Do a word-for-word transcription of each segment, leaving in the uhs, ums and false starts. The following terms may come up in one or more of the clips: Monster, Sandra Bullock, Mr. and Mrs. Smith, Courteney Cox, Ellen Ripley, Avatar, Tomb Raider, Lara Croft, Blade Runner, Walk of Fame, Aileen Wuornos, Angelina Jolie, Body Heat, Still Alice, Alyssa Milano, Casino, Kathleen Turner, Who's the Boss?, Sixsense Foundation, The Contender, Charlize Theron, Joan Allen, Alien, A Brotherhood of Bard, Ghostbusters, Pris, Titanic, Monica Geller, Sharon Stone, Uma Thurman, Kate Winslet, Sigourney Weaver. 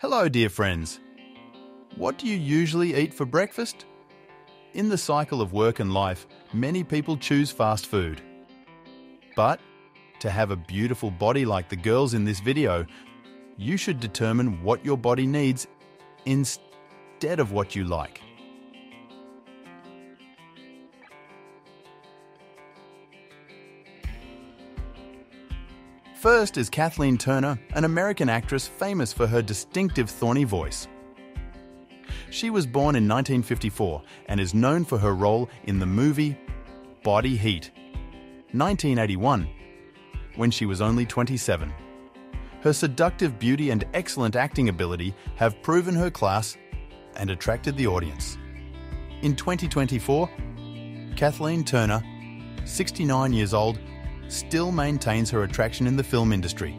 Hello, dear friends. What do you usually eat for breakfast? In the cycle of work and life, many people choose fast food. But to have a beautiful body like the girls in this video, you should determine what your body needs instead of what you like. First is Kathleen Turner, an American actress famous for her distinctive thorny voice. She was born in nineteen fifty-four and is known for her role in the movie Body Heat, nineteen eighty-one, when she was only twenty-seven. Her seductive beauty and excellent acting ability have proven her class and attracted the audience. In twenty twenty-four, Kathleen Turner, sixty-nine years old, still maintains her attraction in the film industry.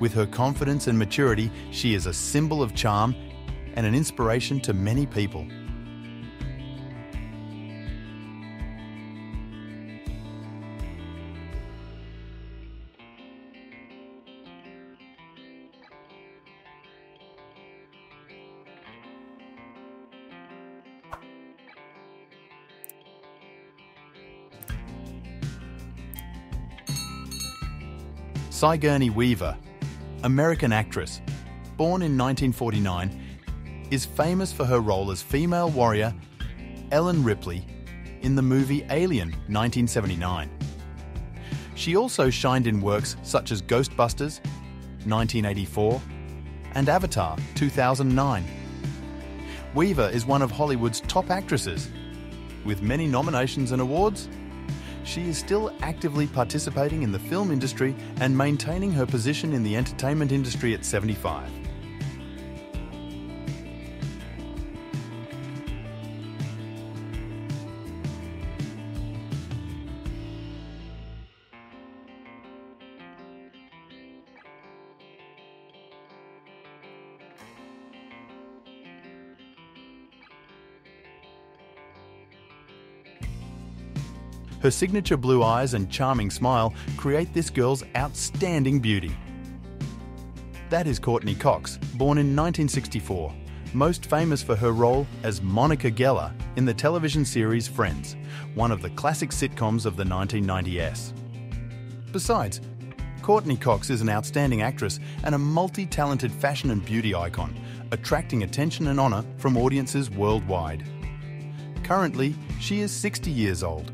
With her confidence and maturity, she is a symbol of charm and an inspiration to many people. Sigourney Weaver, American actress, born in nineteen forty-nine, is famous for her role as female warrior Ellen Ripley in the movie Alien nineteen seventy-nine. She also shined in works such as Ghostbusters nineteen eighty-four and Avatar two thousand nine. Weaver is one of Hollywood's top actresses. With many nominations and awards, she is still actively participating in the film industry and maintaining her position in the entertainment industry at seventy-five. Her signature blue eyes and charming smile create this girl's outstanding beauty. That is Courteney Cox, born in nineteen sixty-four, most famous for her role as Monica Geller in the television series Friends, one of the classic sitcoms of the nineteen nineties. Besides, Courteney Cox is an outstanding actress and a multi-talented fashion and beauty icon, attracting attention and honor from audiences worldwide. Currently, she is sixty years old.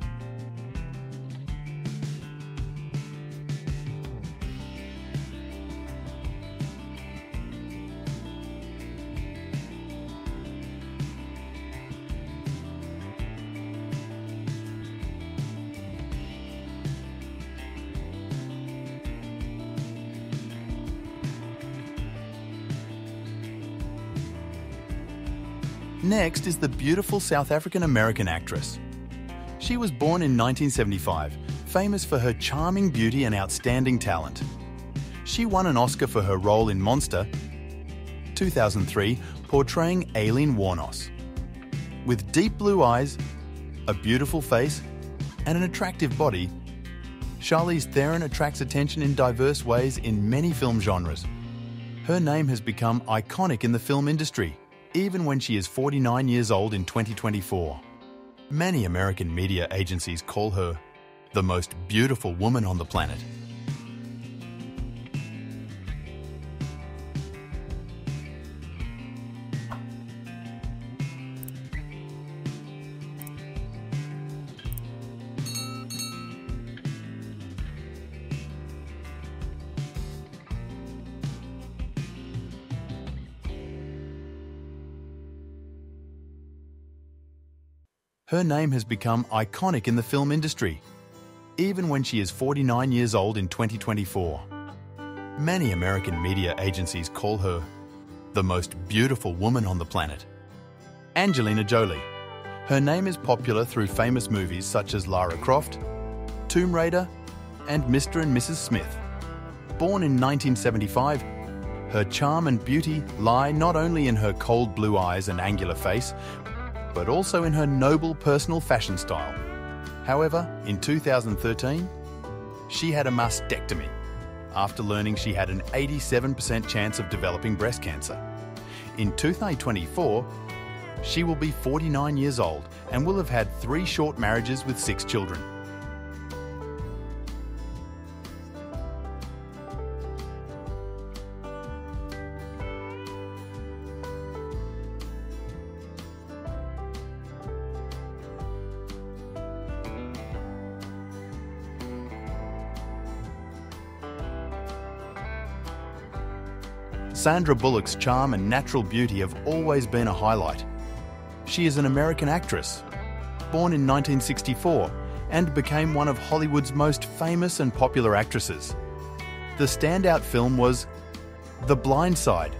Next is the beautiful South African-American actress. She was born in nineteen seventy-five, famous for her charming beauty and outstanding talent. She won an Oscar for her role in Monster, two thousand three, portraying Aileen Wuornos. With deep blue eyes, a beautiful face, and an attractive body, Charlize Theron attracts attention in diverse ways in many film genres. Her name has become iconic in the film industry, even when she is forty-nine years old in twenty twenty-four. Many American media agencies call her the most beautiful woman on the planet. Her name has become iconic in the film industry, even when she is forty-nine years old in twenty twenty-four. Many American media agencies call her the most beautiful woman on the planet. Angelina Jolie. Her name is popular through famous movies such as Lara Croft, Tomb Raider, and Mister and Missus Smith. Born in nineteen seventy-five, her charm and beauty lie not only in her cold blue eyes and angular face, but also in her noble personal fashion style. However, in two thousand thirteen, she had a mastectomy, after learning she had an eighty-seven percent chance of developing breast cancer. In two thousand twenty-four, she will be forty-nine years old and will have had three short marriages with six children. Sandra Bullock's charm and natural beauty have always been a highlight. She is an American actress, born in nineteen sixty-four, and became one of Hollywood's most famous and popular actresses. The standout film was The Blind Side,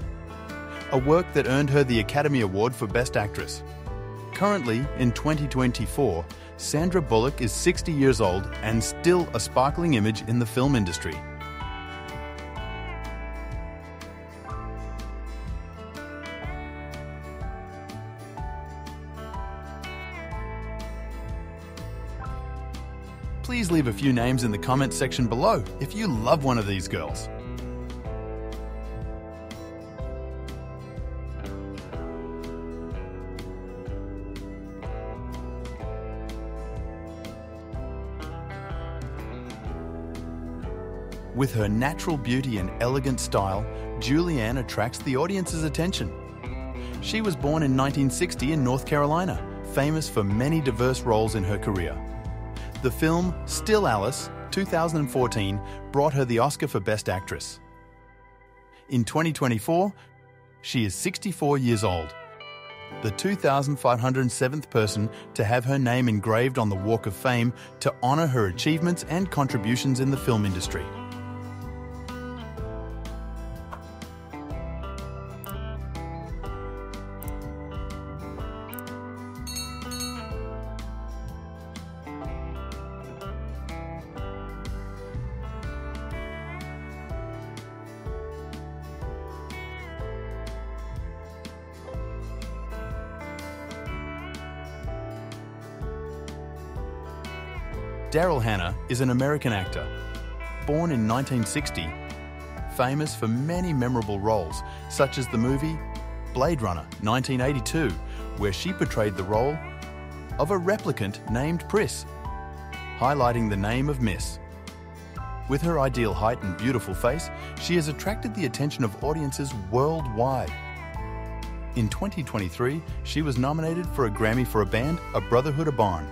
a work that earned her the Academy Award for Best Actress. Currently, in twenty twenty-four, Sandra Bullock is sixty years old and still a sparkling image in the film industry. Please leave a few names in the comments section below if you love one of these girls. With her natural beauty and elegant style, Julianne attracts the audience's attention. She was born in nineteen sixty in North Carolina, famous for many diverse roles in her career. The film Still Alice, two thousand fourteen, brought her the Oscar for Best Actress. In twenty twenty-four, she is sixty-four years old, the two thousand five hundred seventh person to have her name engraved on the Walk of Fame to honor her achievements and contributions in the film industry. Daryl Hannah is an American actor, born in nineteen sixty, famous for many memorable roles, such as the movie Blade Runner nineteen eighty-two, where she portrayed the role of a replicant named Pris, highlighting the name of Miss. With her ideal height and beautiful face, she has attracted the attention of audiences worldwide. In twenty twenty-three, she was nominated for a Grammy for a band, A Brotherhood of Bard.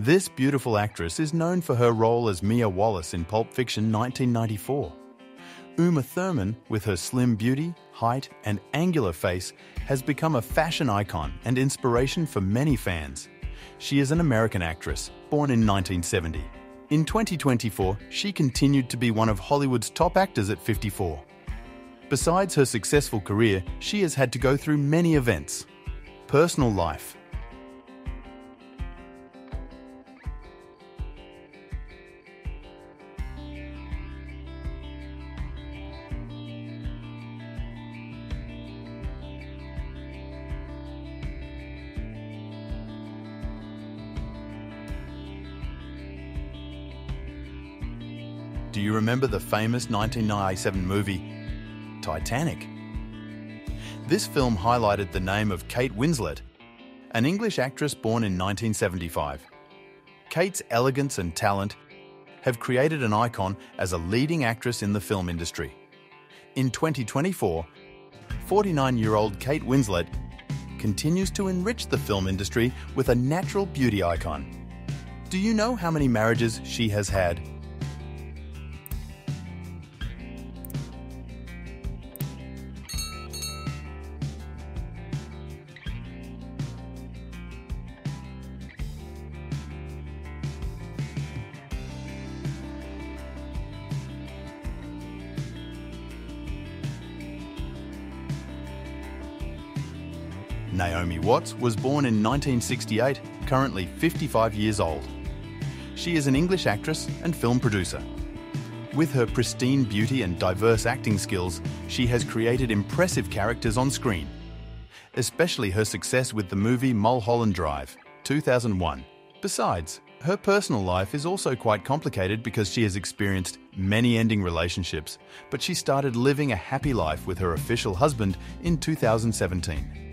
This beautiful actress is known for her role as Mia Wallace in Pulp Fiction nineteen ninety-four. Uma Thurman, with her slim beauty, height, and angular face, has become a fashion icon and inspiration for many fans. She is an American actress, born in nineteen seventy. In twenty twenty-four, she continued to be one of Hollywood's top actors at fifty-four. Besides her successful career, she has had to go through many events. Personal life. Do you remember the famous nineteen ninety-seven movie, Titanic? This film highlighted the name of Kate Winslet, an English actress born in nineteen seventy-five. Kate's elegance and talent have created an icon as a leading actress in the film industry. In twenty twenty-four, forty-nine-year-old Kate Winslet continues to enrich the film industry with a natural beauty icon. Do you know how many marriages she has had? Naomi Watts was born in nineteen sixty-eight, currently fifty-five years old. She is an English actress and film producer. With her pristine beauty and diverse acting skills, she has created impressive characters on screen, especially her success with the movie Mulholland Drive, two thousand one. Besides, her personal life is also quite complicated because she has experienced many ending relationships, but she started living a happy life with her official husband in two thousand seventeen.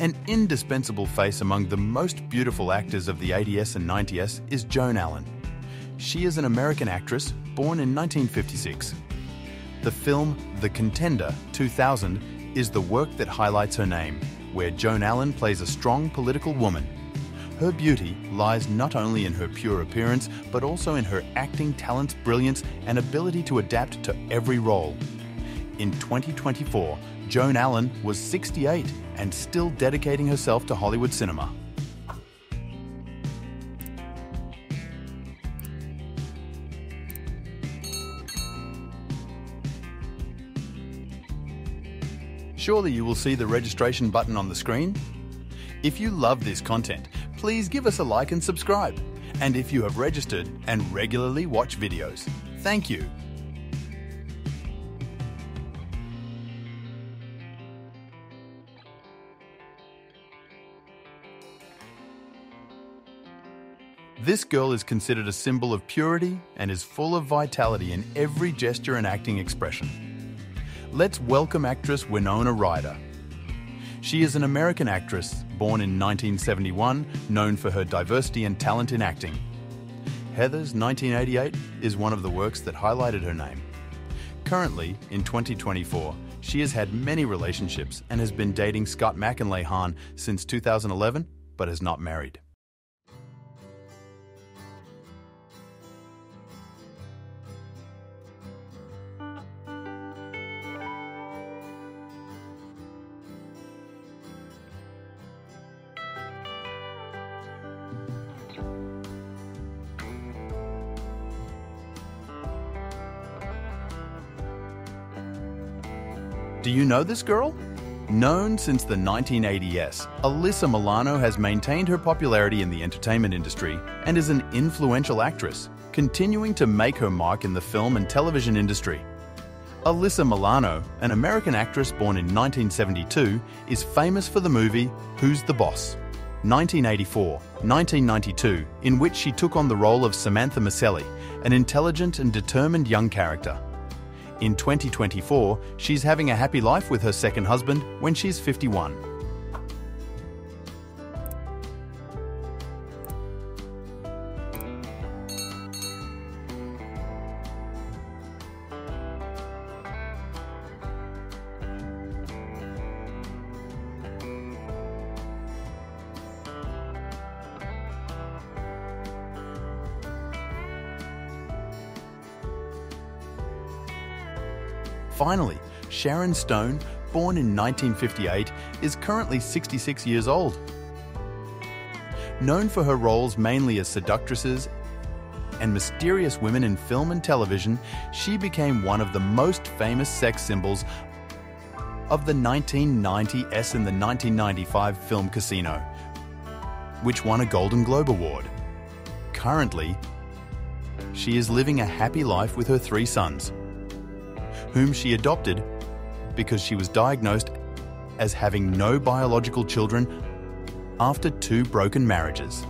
An indispensable face among the most beautiful actors of the eighties and nineties is Joan Allen. She is an American actress born in nineteen fifty-six. The film The Contender two thousand is the work that highlights her name, where Joan Allen plays a strong political woman. Her beauty lies not only in her pure appearance, but also in her acting talents, brilliance, and ability to adapt to every role. In twenty twenty-four, Joan Allen was sixty-eight and still dedicating herself to Hollywood cinema. Surely you will see the registration button on the screen. If you love this content, please give us a like and subscribe. And if you have registered and regularly watch videos, thank you. This girl is considered a symbol of purity and is full of vitality in every gesture and acting expression. Let's welcome actress Winona Ryder. She is an American actress born in nineteen seventy-one, known for her diversity and talent in acting. Heathers nineteen eighty-eight is one of the works that highlighted her name. Currently, in twenty twenty-four, she has had many relationships and has been dating Scott McInleigh-Hahn since two thousand eleven, but is not married. Do you know this girl? Known since the nineteen eighties, Alyssa Milano has maintained her popularity in the entertainment industry and is an influential actress, continuing to make her mark in the film and television industry. Alyssa Milano, an American actress born in nineteen seventy-two, is famous for the movie Who's the Boss? nineteen eighty-four, nineteen ninety-two, in which she took on the role of Samantha Maselli, an intelligent and determined young character. In twenty twenty-four, she's having a happy life with her second husband when she's fifty-one. Finally, Sharon Stone, born in nineteen fifty-eight, is currently sixty-six years old. Known for her roles mainly as seductresses and mysterious women in film and television, she became one of the most famous sex symbols of the nineteen nineties in the nineteen ninety-five film Casino, which won a Golden Globe Award. Currently, she is living a happy life with her three sons, whom she adopted because she was diagnosed as having no biological children after two broken marriages.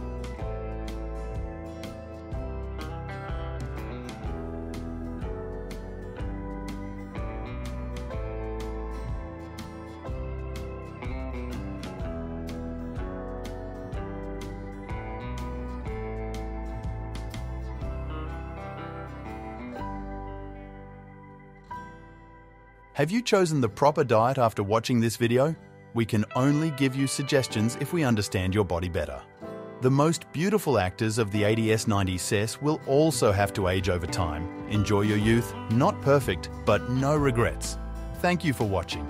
Have you chosen the proper diet after watching this video? We can only give you suggestions if we understand your body better. The most beautiful actors of the A D S ninety cess will also have to age over time. Enjoy your youth, not perfect, but no regrets. Thank you for watching.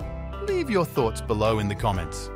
Leave your thoughts below in the comments.